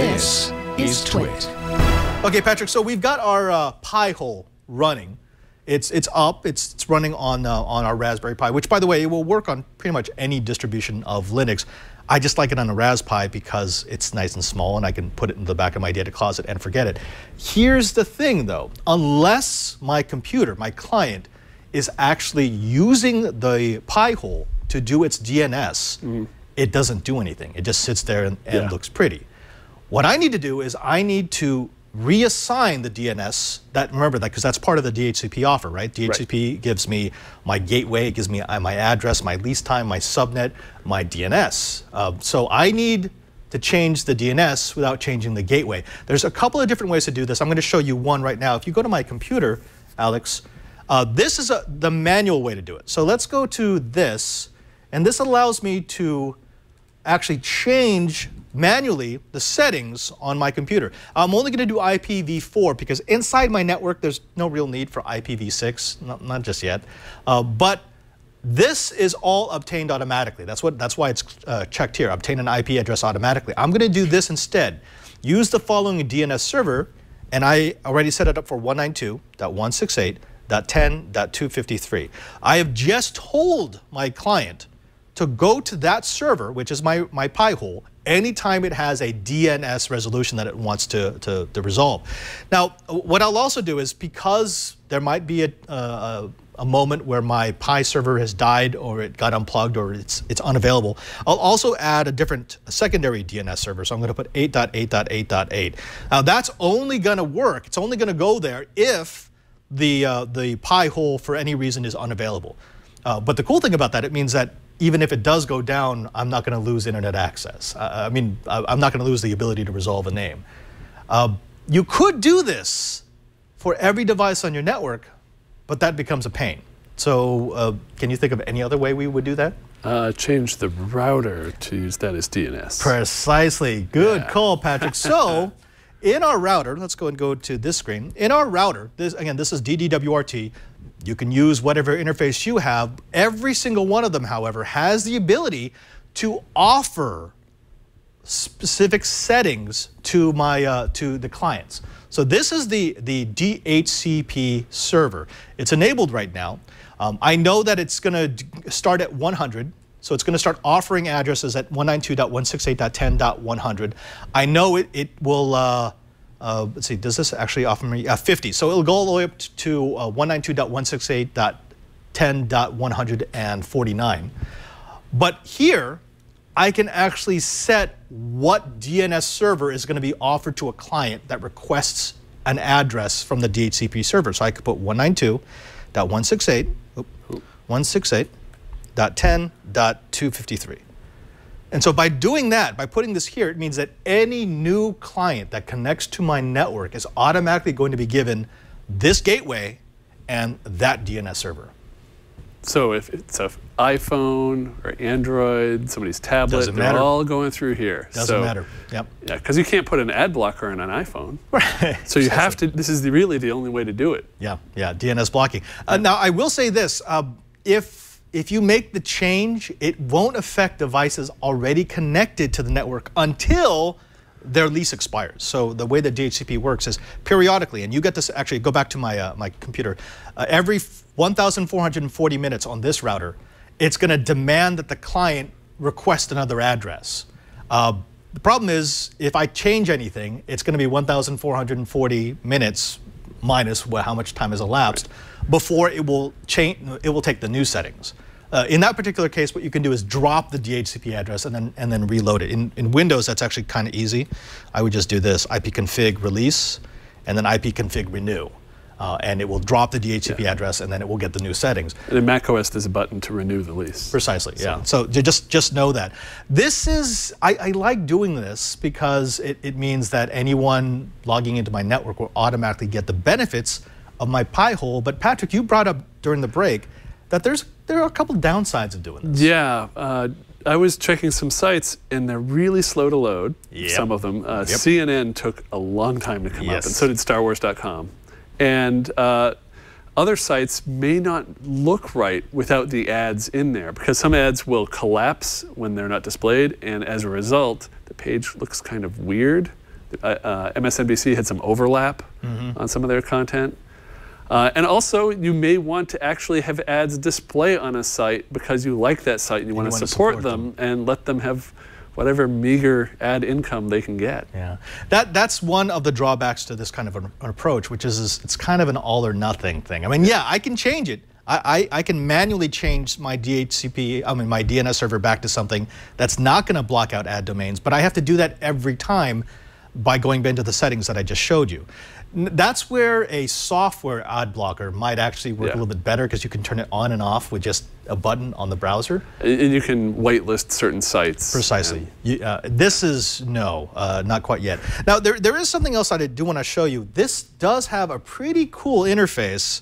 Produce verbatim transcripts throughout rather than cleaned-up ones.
This is TWiT. Okay, Patrick, so we've got our uh, Pi-hole running. It's, it's up, it's, it's running on, uh, on our Raspberry Pi, which, by the way, it will work on pretty much any distribution of Linux. I just like it on a Raspberry Pi because it's nice and small and I can put it in the back of my data closet and forget it. Here's the thing, though. Unless my computer, my client, is actually using the Pi-hole to do its D N S, mm-hmm. it doesn't do anything. It just sits there and, and yeah. looks pretty. What I need to do is I need to reassign the D N S. That, remember that, because that's part of the D H C P offer, right? D H C P right. gives me my gateway, it gives me my address, my lease time, my subnet, my D N S. Um, so I need to change the D N S without changing the gateway. There's a couple of different ways to do this. I'm going to show you one right now. If you go to my computer, Alex, uh, this is a, the manual way to do it. So let's go to this, and this allows me to actually change manually the settings on my computer. I'm only going to do I P v four because inside my network there's no real need for I P v six, not, not just yet. Uh, but this is all obtained automatically. That's what. That's why it's uh, checked here. Obtain an I P address automatically. I'm going to do this instead. Use the following D N S server, and I already set it up for one ninety-two dot one sixty-eight dot ten dot two fifty-three. I have just told my client to go to that server, which is my, my Pi-hole, anytime it has a D N S resolution that it wants to, to, to resolve. Now, what I'll also do is, because there might be a, uh, a moment where my Pi server has died or it got unplugged or it's, it's unavailable, I'll also add a different a secondary D N S server. So I'm going to put eight dot eight dot eight dot eight. Now, that's only going to work. It's only going to go there if the, uh, the Pi-hole, for any reason, is unavailable. Uh, but the cool thing about that, it means that even if it does go down, I'm not going to lose internet access. Uh, I mean, I'm not going to lose the ability to resolve a name. Uh, you could do this for every device on your network, but that becomes a pain. So uh, can you think of any other way we would do that? Uh, change the router to use that as D N S. Precisely. Good yeah. call, Patrick. So in our router, let's go and go to this screen. In our router, this, again, this is D D W R T. You can use whatever interface you have. Every single one of them, however, has the ability to offer specific settings to my uh, to the clients. So this is the the D H C P server. It's enabled right now. Um, I know that it's going to start at one hundred. So it's going to start offering addresses at one ninety-two dot one sixty-eight dot ten dot one hundred. I know it it will. Uh, Uh, let's see, does this actually offer me uh, fifty? So it'll go all the way up to uh, one ninety-two dot one sixty-eight dot ten dot one forty-nine. But here, I can actually set what D N S server is going to be offered to a client that requests an address from the D H C P server. So I could put one ninety-two dot one sixty-eight dot ten dot two fifty-three. And so by doing that, by putting this here, it means that any new client that connects to my network is automatically going to be given this gateway and that D N S server. So if it's an iPhone or Android, somebody's tablet, they're matter. all going through here. Doesn't so, matter. Yep. Yeah, because you can't put an ad blocker on an iPhone. Right. So you have to, this is the, really the only way to do it. Yeah, yeah, D N S blocking. Uh, yeah. Now, I will say this, uh, if... If you make the change, it won't affect devices already connected to the network until their lease expires. So the way that D H C P works is periodically, and you get this, actually go back to my, uh, my computer, uh, every one thousand four hundred forty minutes on this router, it's going to demand that the client request another address. Uh, the problem is, if I change anything, it's going to be one thousand four hundred forty minutes minus how much time has elapsed right. before it will change. It will take the new settings. Uh, in that particular case, what you can do is drop the D H C P address and then and then reload it. In in Windows, that's actually kind of easy. I would just do this: ipconfig release, and then ipconfig renew, uh, and it will drop the D H C P yeah. address and then it will get the new settings. And in macOS, there's a button to renew the lease. Precisely. So. Yeah. So just just know that this is I, I like doing this because it it means that anyone logging into my network will automatically get the benefits of my Pi-hole. But Patrick, you brought up during the break that there's there are a couple downsides of doing this. Yeah, uh, I was checking some sites and they're really slow to load. Yep. Some of them. Uh, yep. C N N took a long time to come yes. up, and so did Star Wars dot com, and uh, other sites may not look right without the ads in there because some ads will collapse when they're not displayed, and as a result, the page looks kind of weird. uh, uh, M S N B C had some overlap mm-hmm. on some of their content. Uh, and also, you may want to actually have ads display on a site because you like that site and you, you want to support, support them, them and let them have whatever meager ad income they can get. Yeah, that that's one of the drawbacks to this kind of an approach, which is, is it's kind of an all or nothing thing. I mean, yeah, I can change it. I, I, I can manually change my D H C P, I mean, my D N S server back to something that's not going to block out ad domains, but I have to do that every time by going into the settings that I just showed you. That's where a software ad blocker might actually work yeah. a little bit better, because you can turn it on and off with just a button on the browser. And you can whitelist certain sites. Precisely. You, uh, this is, no, uh, not quite yet. Now, there, there is something else I do want to show you. This does have a pretty cool interface.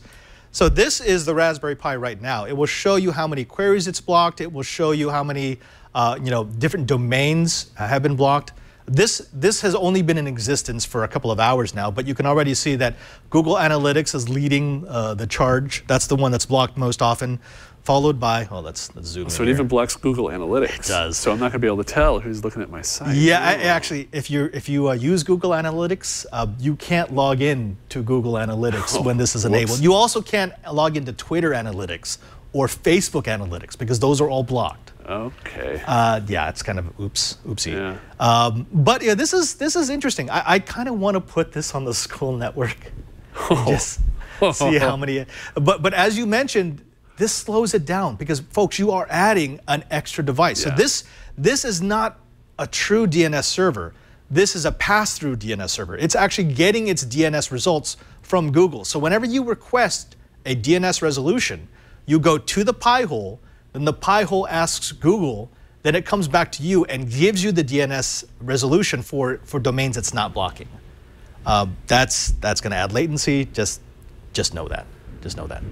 So this is the Raspberry Pi right now. It will show you how many queries it's blocked. It will show you how many uh, you know, different domains have been blocked. This, this has only been in existence for a couple of hours now, but you can already see that Google Analytics is leading uh, the charge. That's the one that's blocked most often, followed by, well, let's, let's zoom in. So it even blocks Google Analytics. It does. So I'm not going to be able to tell who's looking at my site. Yeah, I, actually, if, you're, if you uh, use Google Analytics, uh, you can't log in to Google Analytics oh, when this is enabled. Whoops. You also can't log into Twitter Analytics or Facebook Analytics, because those are all blocked. Okay. Uh, yeah, it's kind of oops, oopsie. Yeah. Um, but yeah, this is this is interesting. I, I kind of want to put this on the school network. Oh. Just see how many. But but as you mentioned, this slows it down, because folks, you are adding an extra device. Yeah. So this this is not a true D N S server. This is a pass-through D N S server. It's actually getting its D N S results from Google. So whenever you request a D N S resolution, you go to the Pi-hole. Then the Pi-hole asks Google, then it comes back to you and gives you the D N S resolution for, for domains it's not blocking. Uh, that's that's going to add latency. Just, just know that. Just know that.